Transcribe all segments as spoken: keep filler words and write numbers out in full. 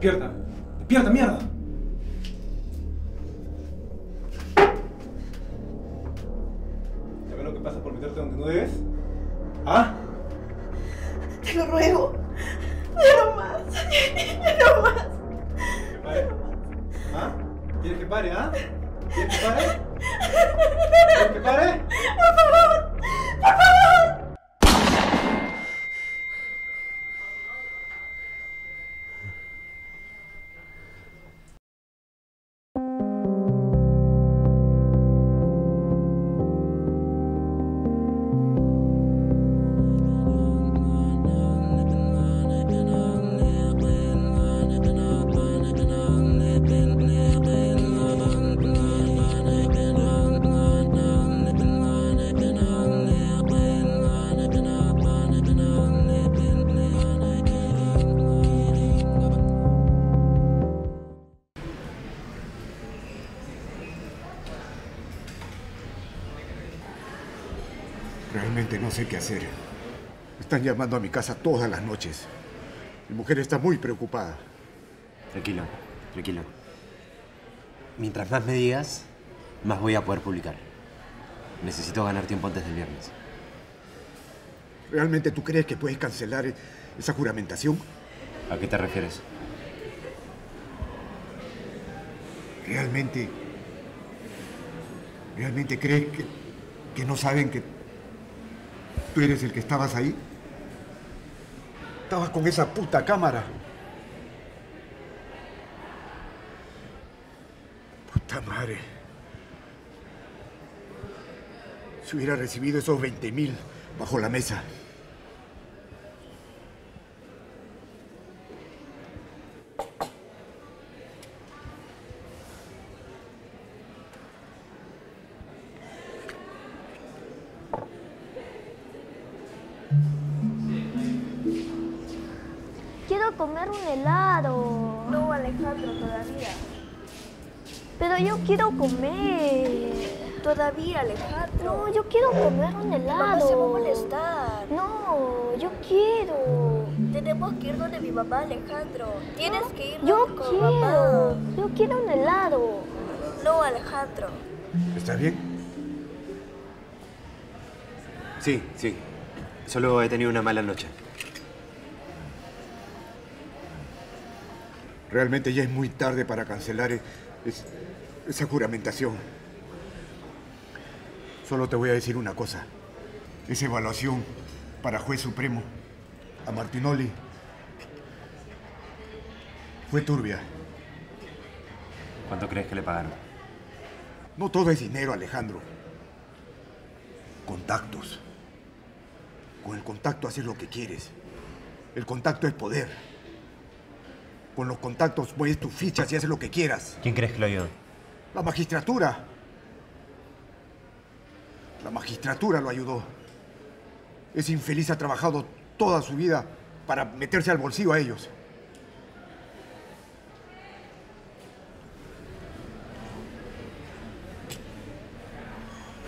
Despierta. Despierta, mierda. ¿Ya ves lo que pasa por meterte donde no debes? ¿Ah? Te lo ruego. Ya no más. Ya no más. ¿Quieres que pare? ¿Ah? ¿Quieres que pare, ah? ¿Quieres que pare? ¿Quieres que pare? Por favor. Por favor. Realmente no sé qué hacer. Están llamando a mi casa todas las noches. Mi mujer está muy preocupada. Tranquilo, tranquilo. Mientras más me digas, más voy a poder publicar. Necesito ganar tiempo antes del viernes. ¿Realmente tú crees que puedes cancelar esa juramentación? ¿A qué te refieres? ¿Realmente... ¿Realmente crees que, que no saben que... ¿Tú eres el que estabas ahí? Estabas con esa puta cámara. Puta madre. Si hubiera recibido esos veinte mil bajo la mesa. Comer un helado. No, Alejandro, todavía. Pero yo quiero comer. Todavía, Alejandro. No, yo quiero comer un helado. Mamá se va a molestar. No, yo quiero. Tenemos que ir donde mi mamá, Alejandro. Tienes no, que ir yo con quiero. Mamá. Yo quiero un helado. No, Alejandro. ¿Está bien? Sí, sí. Solo he tenido una mala noche. Realmente ya es muy tarde para cancelar es, es, esa juramentación. Solo te voy a decir una cosa. Esa evaluación para juez supremo a Martinoli fue turbia. ¿Cuánto crees que le pagaron? No todo es dinero, Alejandro. Contactos. Con el contacto haces lo que quieres. El contacto es poder. Con los contactos pones tus fichas y haces lo que quieras. ¿Quién crees que lo ayudó? La magistratura. La magistratura lo ayudó. Ese infeliz ha trabajado toda su vida para meterse al bolsillo a ellos.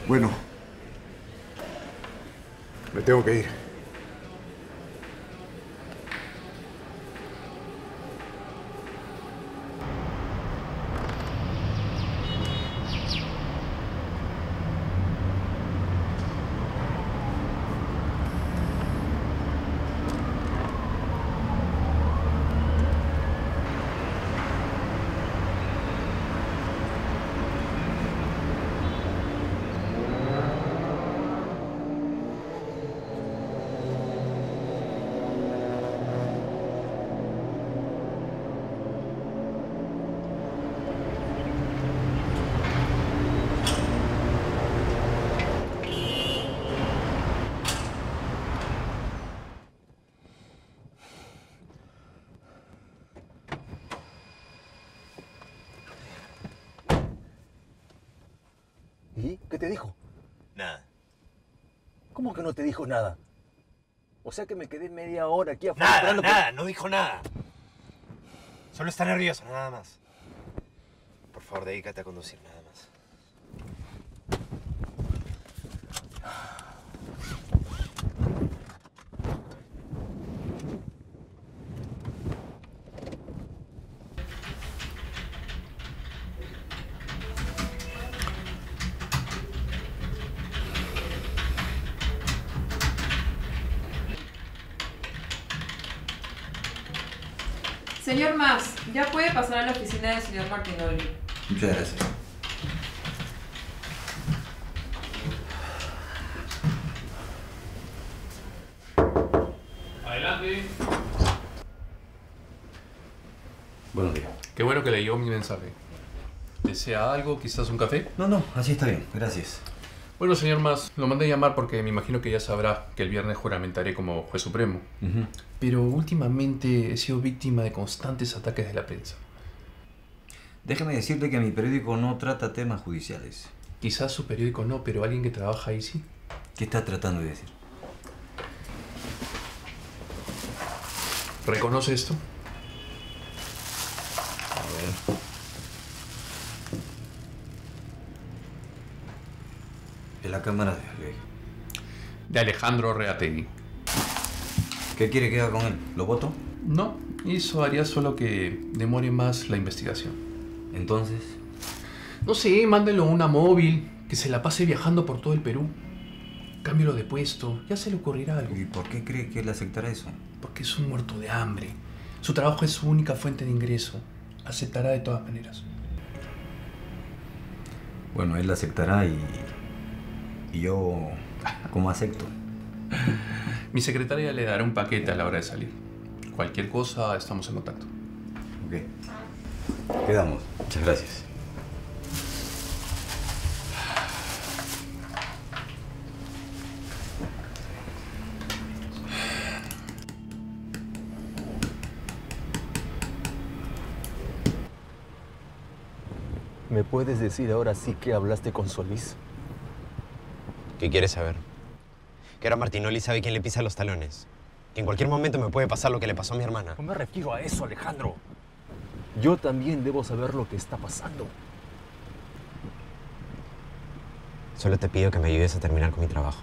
Bueno, me tengo que ir. ¿Qué te dijo? Nada. ¿Cómo que no te dijo nada? O sea que me quedé media hora aquí afuera. Nada, nada, por... no dijo nada. Solo está nervioso, nada más. Por favor, dedícate a conducir, nada más. Señor Mass, ya puede pasar a la oficina del señor Martinoli. Muchas gracias. Adelante. Buenos días. Qué bueno que leyó mi mensaje. ¿Desea algo? ¿Quizás un café? No, no, así está bien, gracias. Bueno, señor Mass, lo mandé a llamar porque me imagino que ya sabrá que el viernes juramentaré como juez supremo. Uh-huh. Pero últimamente he sido víctima de constantes ataques de la prensa. Déjame decirte que mi periódico no trata temas judiciales. Quizás su periódico no, pero alguien que trabaja ahí sí. ¿Qué está tratando de decir? ¿Reconoce esto? A ver... La cámara de ley. De Alejandro Reátegui. ¿Qué quiere que haga con él? ¿Lo voto? No, eso haría solo que demore más la investigación. ¿Entonces? No sé, mándelo una móvil, que se la pase viajando por todo el Perú. Cámbialo de puesto, ya se le ocurrirá algo. ¿Y por qué cree que él aceptará eso? Porque es un muerto de hambre. Su trabajo es su única fuente de ingreso. Aceptará de todas maneras. Bueno, él aceptará y... Y yo, ¿cómo acepto? Mi secretaria le dará un paquete a la hora de salir. Cualquier cosa, estamos en contacto. Ok. Quedamos. Muchas gracias. ¿Me puedes decir ahora sí que hablaste con Solís? ¿Qué quieres saber? Que ahora Martinoli sabe quién le pisa los talones. Que en cualquier momento me puede pasar lo que le pasó a mi hermana. No me refiero a eso, Alejandro. Yo también debo saber lo que está pasando. Solo te pido que me ayudes a terminar con mi trabajo.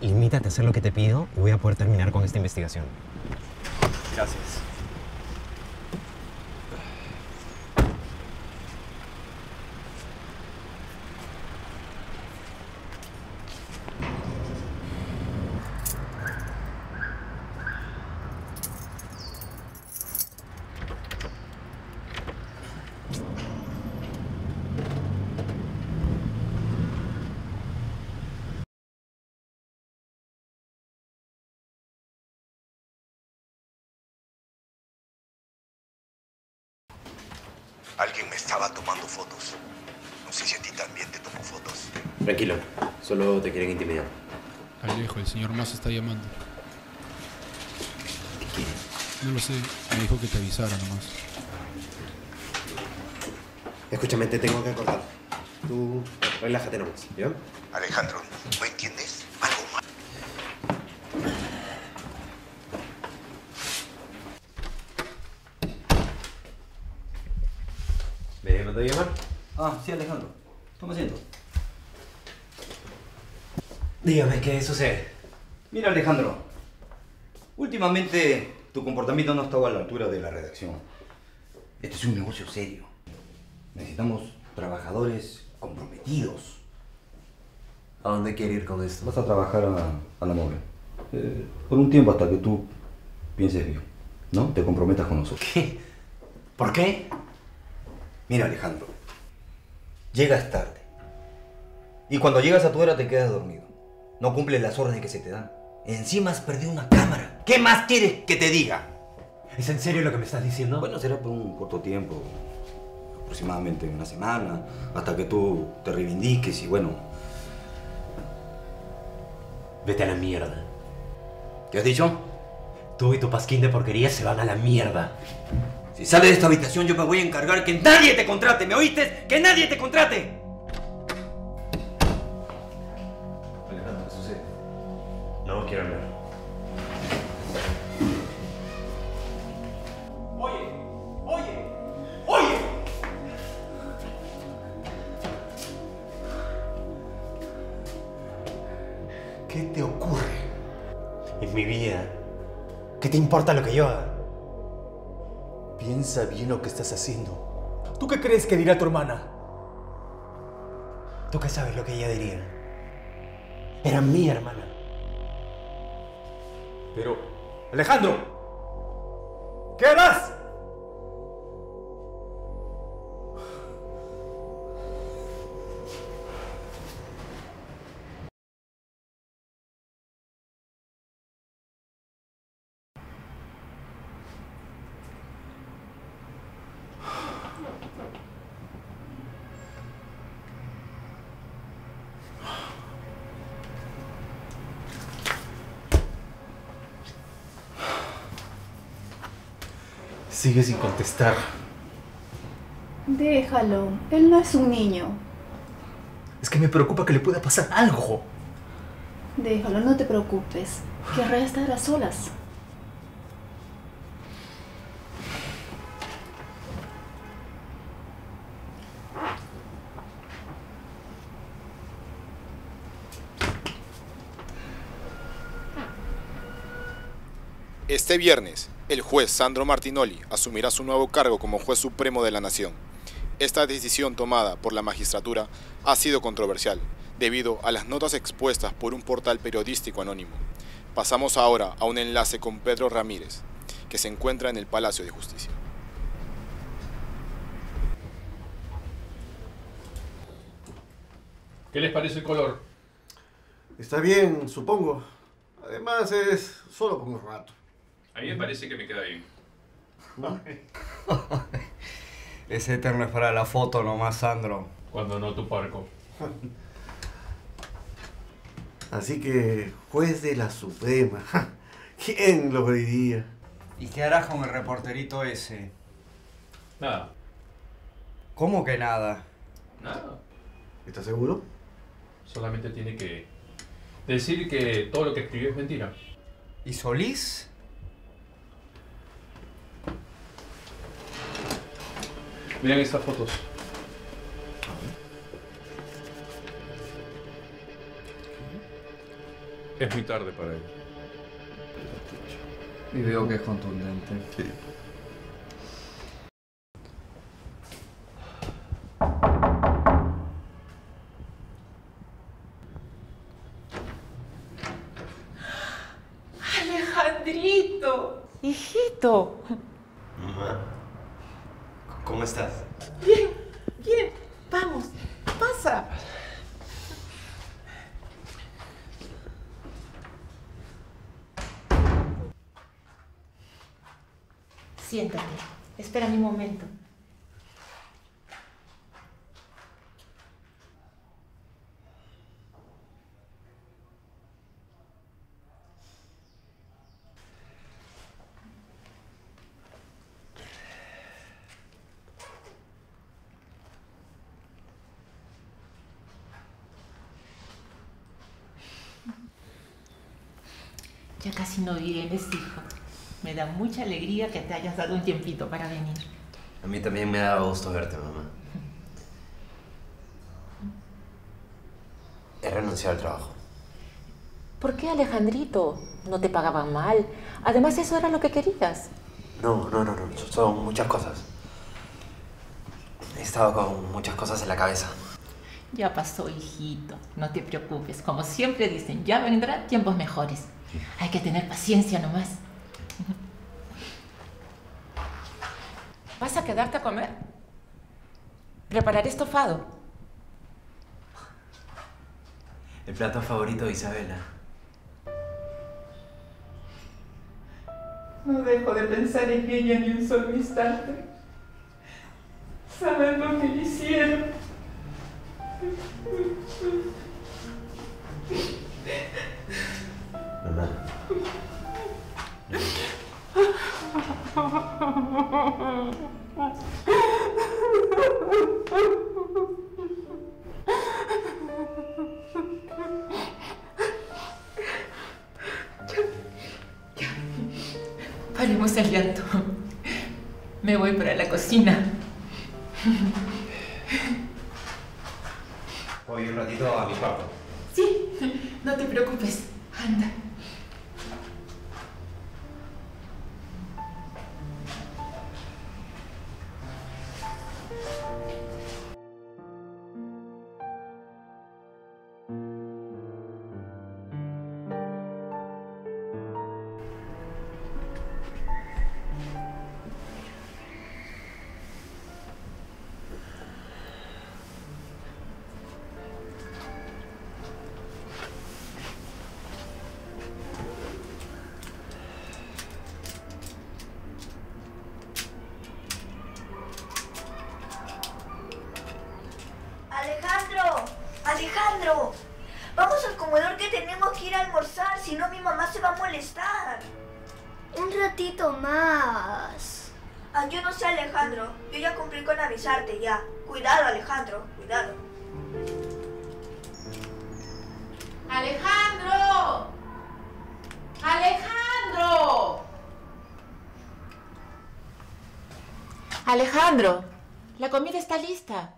Limítate a hacer lo que te pido y voy a poder terminar con esta investigación. Gracias. Alguien me estaba tomando fotos. No sé si a ti también te tomo fotos. Tranquilo, solo te quieren intimidar. Alejo, el señor Mass está llamando. ¿Qué quiere? No lo sé, me dijo que te avisara nomás. Escúchame, te tengo que acordar. Tú relájate nomás, ¿ya? Alejandro, ¿me entiendes? Algo más. ¿Te voy a llamar? Ah, sí, Alejandro. Toma asiento. Dígame, ¿qué sucede? Mira, Alejandro. Últimamente, tu comportamiento no estaba a la altura de la redacción. Este es un negocio serio. Necesitamos trabajadores comprometidos. ¿A dónde quiere ir con esto? Vas a trabajar a, a la móvil. Eh, por un tiempo hasta que tú pienses bien, ¿no? Te comprometas con nosotros. ¿Qué? ¿Por qué? Mira, Alejandro, llegas tarde y cuando llegas a tu hora te quedas dormido. No cumples las órdenes que se te dan. Encima has perdido una cámara. ¿Qué más quieres que te diga? ¿Es en serio lo que me estás diciendo? Bueno, será por un corto tiempo, aproximadamente una semana, hasta que tú te reivindiques y bueno... Vete a la mierda. ¿Qué has dicho? Tú y tu pasquín de porquería se van a la mierda. Si sales de esta habitación, yo me voy a encargar que nadie te contrate. ¿Me oíste? ¡Que nadie te contrate! Alejandro, ¿qué sucede? No quiero hablar. ¡Oye! ¡Oye! ¡Oye! ¿Qué te ocurre? Es mi vida. ¿Qué te importa lo que yo haga? Piensa bien lo que estás haciendo. ¿Tú qué crees que dirá tu hermana? ¿Tú qué sabes lo que ella diría? Era mi hermana. Pero... ¡Alejandro! ¿Qué harás? Sigue sin contestar. Déjalo, él no es un niño. Es que me preocupa que le pueda pasar algo. Déjalo, no te preocupes. Querrá estar a solas. Este viernes, el juez Sandro Martinoli asumirá su nuevo cargo como juez supremo de la Nación. Esta decisión tomada por la magistratura ha sido controversial, debido a las notas expuestas por un portal periodístico anónimo. Pasamos ahora a un enlace con Pedro Ramírez, que se encuentra en el Palacio de Justicia. ¿Qué les parece el color? Está bien, supongo. Además es solo por un rato. A mí me parece que me queda bien. ¿No? Ese eterno es para la foto nomás, Sandro. Cuando no tu parco. Así que, juez de la Suprema. ¿Quién lo diría? ¿Y qué harás con el reporterito ese? Nada. ¿Cómo que nada? Nada. ¿Estás seguro? Solamente tiene que decir que todo lo que escribió es mentira. ¿Y Solís? Miren estas fotos. Es muy tarde para él. Y veo que es contundente. Sí. ¡Alejandrito! ¡Hijito! Mamá, ¿cómo estás? Bien, bien. Vamos, pasa. Siéntate, espera mi momento. Ya casi no vienes, hijo. Me da mucha alegría que te hayas dado un tiempito para venir. A mí también me da gusto verte, mamá. He renunciado al trabajo. ¿Por qué, Alejandrito? No te pagaban mal. Además, eso era lo que querías. No, no, no, no. Son muchas cosas. He estado con muchas cosas en la cabeza. Ya pasó, hijito. No te preocupes. Como siempre dicen, ya vendrán tiempos mejores. Hay que tener paciencia nomás. ¿Vas a quedarte a comer? Prepararé estofado. El plato favorito de Isabela. No dejo de pensar en ella ni un solo instante. Saber lo que le hicieron. Mamá. Ya, paremos el llanto. Me voy para la cocina. Voy un ratito a mi cuarto. Sí, no te preocupes. Anda. Alejandro, vamos al comedor que tenemos que ir a almorzar, si no mi mamá se va a molestar. Un ratito más. Ah, yo no sé, Alejandro. Yo ya cumplí con avisarte ya. Cuidado, Alejandro, cuidado. ¡Alejandro! ¡Alejandro! ¡Alejandro! La comida está lista.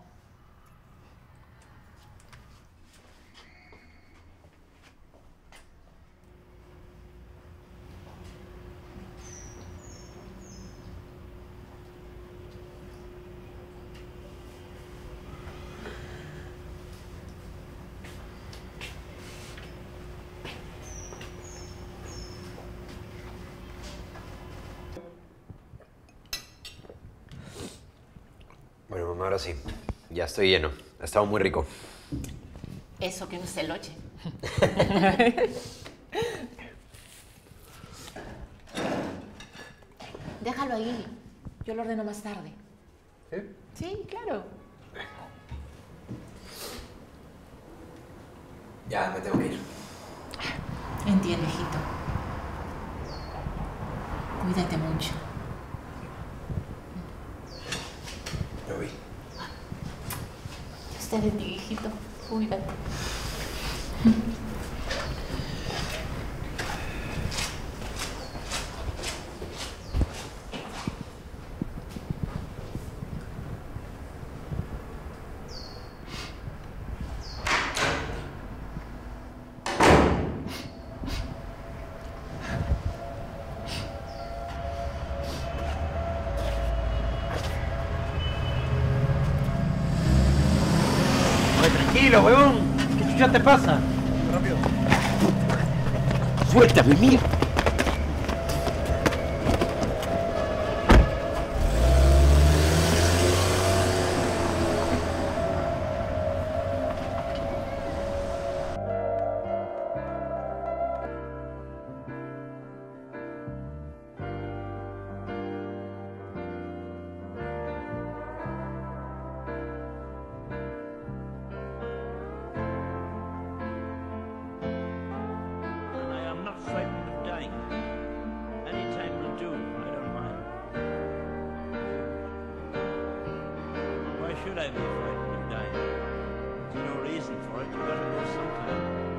Ahora sí, ya estoy lleno. Ha estado muy rico. Eso que no se loche. Déjalo ahí. Yo lo ordeno más tarde. ¿Sí? Sí, claro. Ya, me tengo que ir. Entiendo, hijito. Cuídate mucho. Lo vi. Usted es mi hijito, cuídate. Tranquilo, huevón. ¿Qué chucha te pasa? Rápido. Suéltame, mira. Should I be frightened of dying? There's no reason for it. You've got to do something.